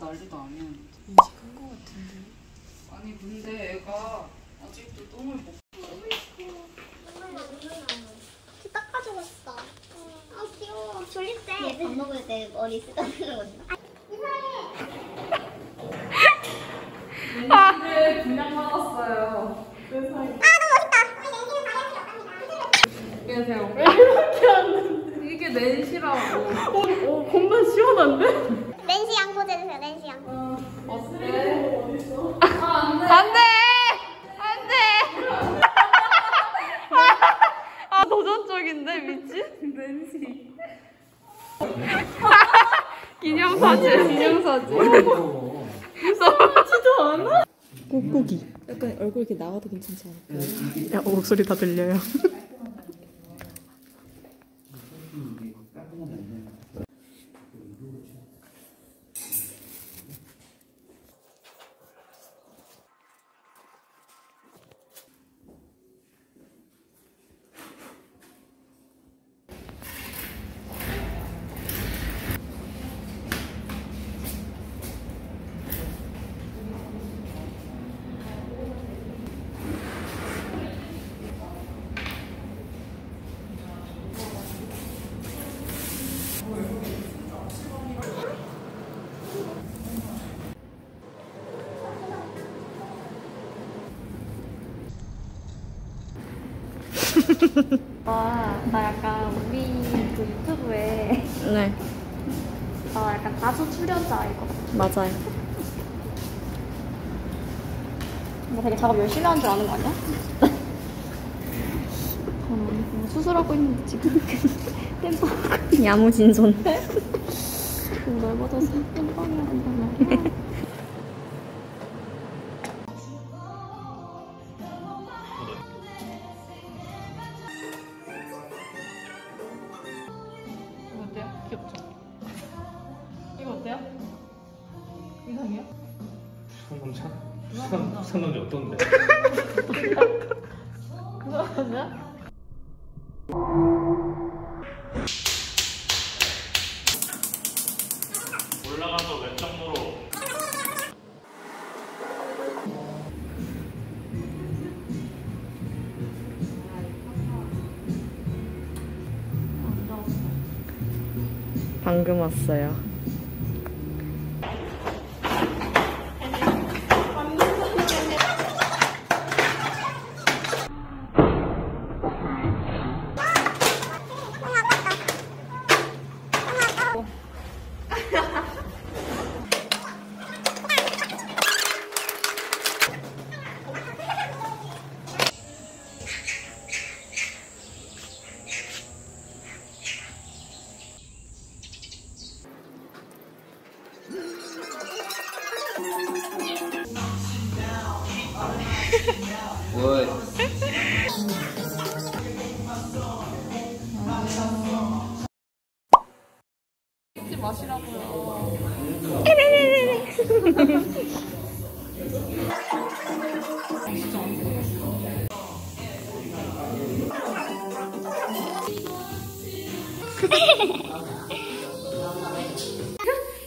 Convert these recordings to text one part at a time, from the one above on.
난리도 아니야. 인식한 거 같은데. 아니 근데 애가 아직도 똥을 못. 너무 예뻐. 귀 닦아주고 있어. 아 귀여워. 졸릴 때. 얘 밥 먹을 때 머리 쓰다듬는 거지. 이상해. 얘네들 분량 받았어요. 세상에. 이게 제가 왜 이렇게 하는데? 이게 낸시라고. 겁나 시원한데? 낸시 양보제 주세요. 낸시 양보. 쓰레기 어딨어? 안돼! 안돼! 아 도전적인데 미친? 낸시. 기념사진. 기념사진. 싸우지도 않아? 꾹꾹이. 약간 얼굴 이렇게 나와도 괜찮지 않을까? 야 목소리 다 들려요. 나 약간 우리 그 유튜브에 네. 약간 다수 출연자 이거 맞아요. 뭐 되게 작업 열심히 하는 줄 아는 거 아니야? 수술하고 있는데 지금 땜빵 야무진 손 좀 넓어져서 땜빵이야 된단 말이야. 귀엽죠? 이거 어때요? 이상해요? 수상남자? 수상남자 어떤데? 그거 맞아? 올라가서 왼쪽으로 방금 왔어요. What? 잊지 마시라고요.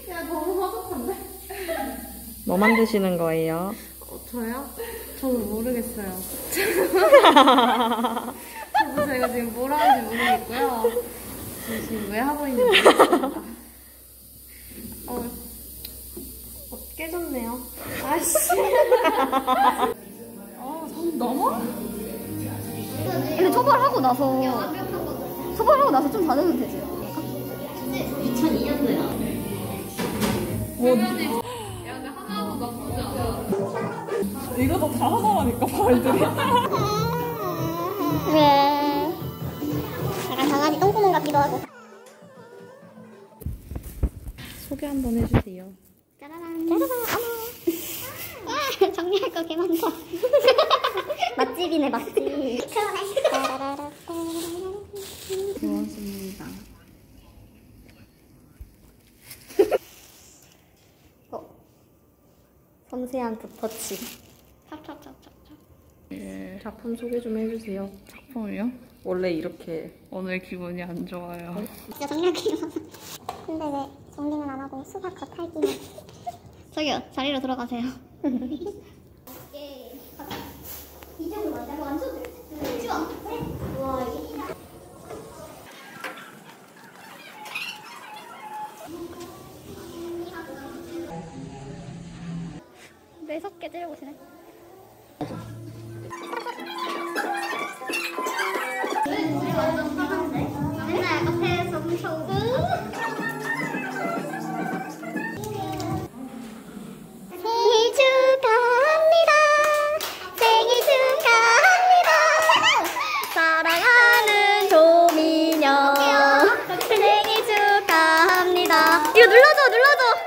야 너무 허접한데? 뭐 만드시는 거예요? 저요? 저도 모르겠어요. 저도 제가 지금 뭘 하는지 모르겠고요. 지금 왜 하고 있는지 모르겠습니다. 깨졌네요. 아씨. 전 넘어? 근데 처벌하고 나서 좀 다녀도 되지. 2002년도야. 이거 다 하나라니까, 발들이. 그래. 약간 강아지 똥구멍 같기도 하고. 소개 한번 해주세요. 짜라란. 짜라란, 어머. 정리할 거 개 많다. 맛집이네, 맛집. 짜라라라. 고맙습니다. 섬세한 붓터치. 작품 소개 좀 해주세요. 작품이요? 원래 이렇게. 오늘 기분이 안 좋아요. 진짜 정리할게요. 근데 왜 정리는 안 하고 수박 겉핥기만. 저기요, 자리로 돌아가세요. 예. 이 정도 맞아? 뭐 완전 좋아. 그래. 우와, 이게. 매섭게 찔려보시네. 우리 완전 화난데? 맨날 앞에서 훔쳐오고. 생일 축하합니다. 생일 축하합니다. 사랑하는 조민영. 생일 축하합니다. 이거 눌러줘, 눌러줘.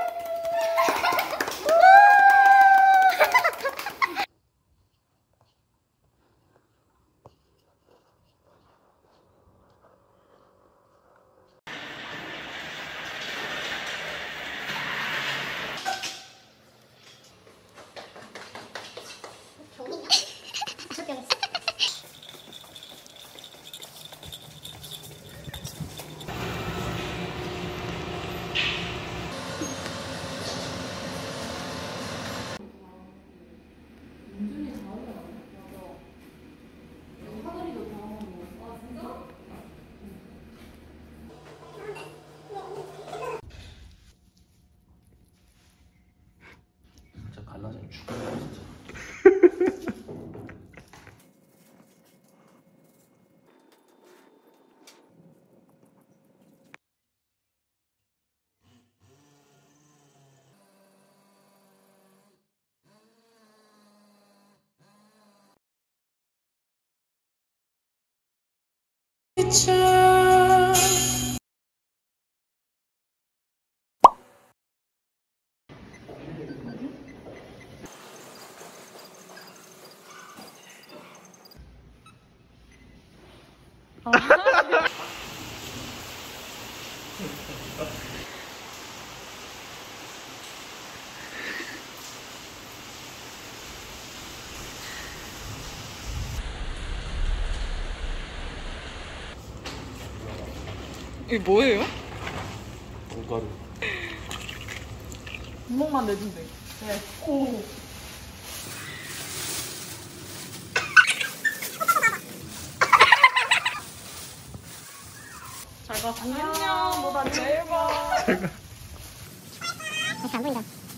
이게 뭐예요? 밀가루. 구멍만 내주면 돼. 네. 오. 잘 가. 안녕. 너 나 제일 봐. 잘 가. 안 보인다.